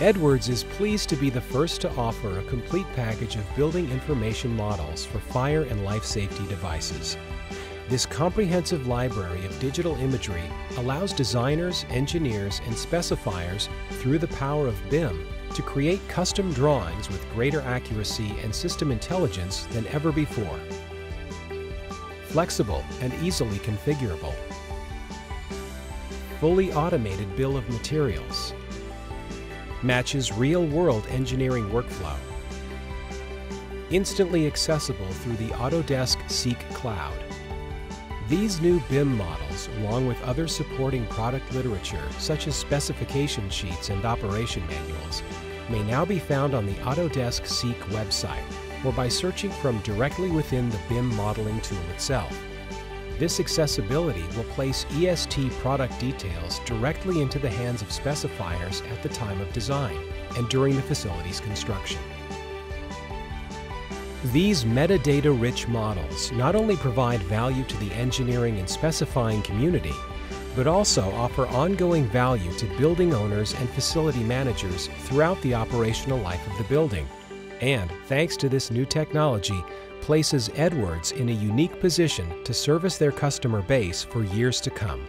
Edwards is pleased to be the first to offer a complete package of building information models for fire and life safety devices. This comprehensive library of digital imagery allows designers, engineers, and specifiers, through the power of BIM, to create custom drawings with greater accuracy and system intelligence than ever before. Flexible and easily configurable. Fully automated bill of materials. Matches real-world engineering workflow. Instantly accessible through the Autodesk Seek cloud. These new BIM models, along with other supporting product literature, such as specification sheets and operation manuals, may now be found on the Autodesk Seek website or by searching from directly within the BIM modeling tool itself. This accessibility will place EST product details directly into the hands of specifiers at the time of design and during the facility's construction. These metadata-rich models not only provide value to the engineering and specifying community, but also offer ongoing value to building owners and facility managers throughout the operational life of the building, and, thanks to this new technology, places Edwards in a unique position to service their customer base for years to come.